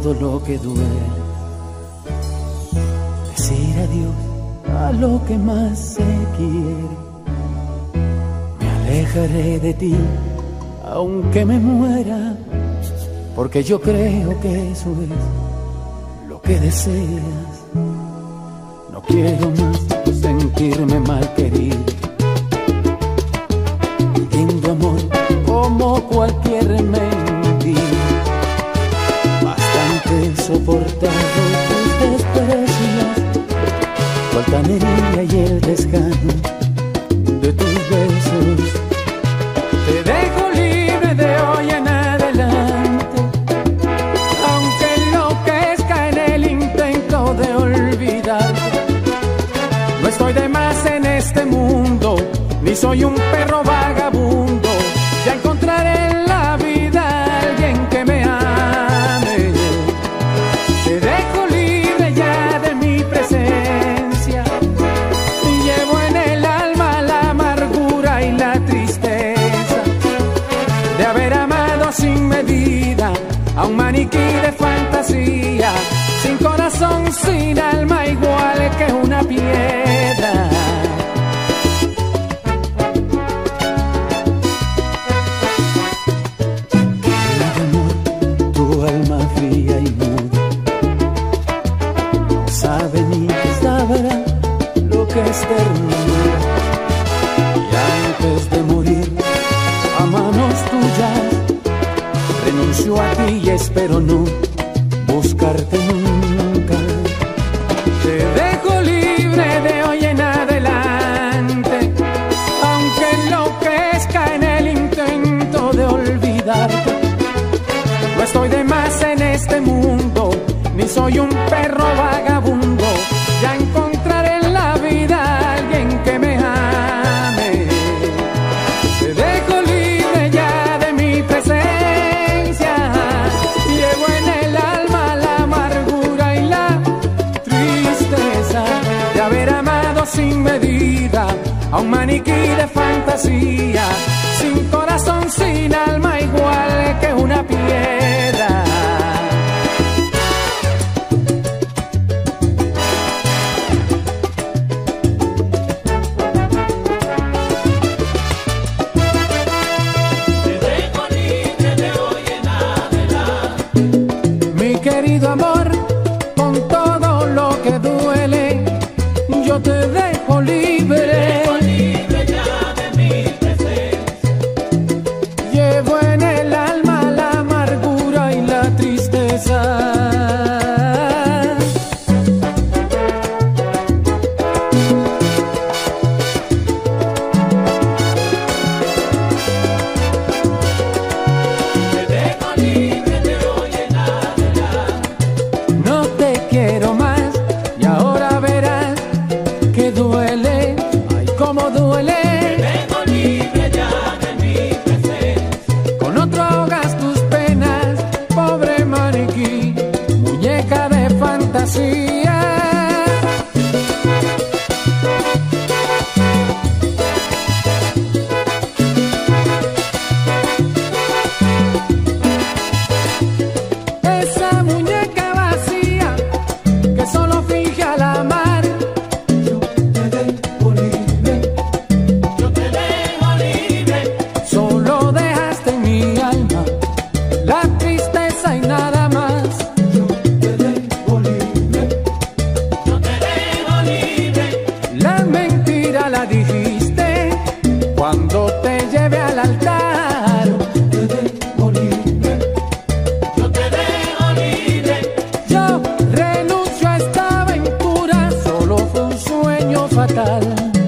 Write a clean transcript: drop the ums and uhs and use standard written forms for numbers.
todo lo que duele, decir adiós a lo que más se quiere. Me alejaré de ti aunque me muera, porque yo creo que eso es lo que deseas. No quiero más sentirme mal querido, pidiendo amor como cualquier mentira. Bastante soportado tus desprecios, tu altanería y el desgano de tus besos. Te dejo libre de hoy en adelante, aunque enloquezca en el intento de olvidarte. No estoy de más en este mundo, ni soy un perro vagabundo. Ya encontraré en la vida a alguien que me ame. Te dejo libre ya de mi presencia, y llevo en el alma la amargura y la tristeza de haber amado sin medida a un maniquí de fantasía, sin corazón, sin alma, igual que una piedra. Y antes de morir a manos tuyas, renuncio a ti y espero no buscarte nunca. Te dejo libre de hoy en adelante, aunque enloquezca en el intento de olvidarte. No estoy de más en este mundo, ni soy un perro vagabundo. Ya encontraré en la vida a alguien que me ame. Te dejo libre ya de mi presencia, llevo en el alma la amargura y la tristeza de haber amado sin medida a un maniquí de fantasía, sin corazón, sin alma, igual que una piedra. Fatal.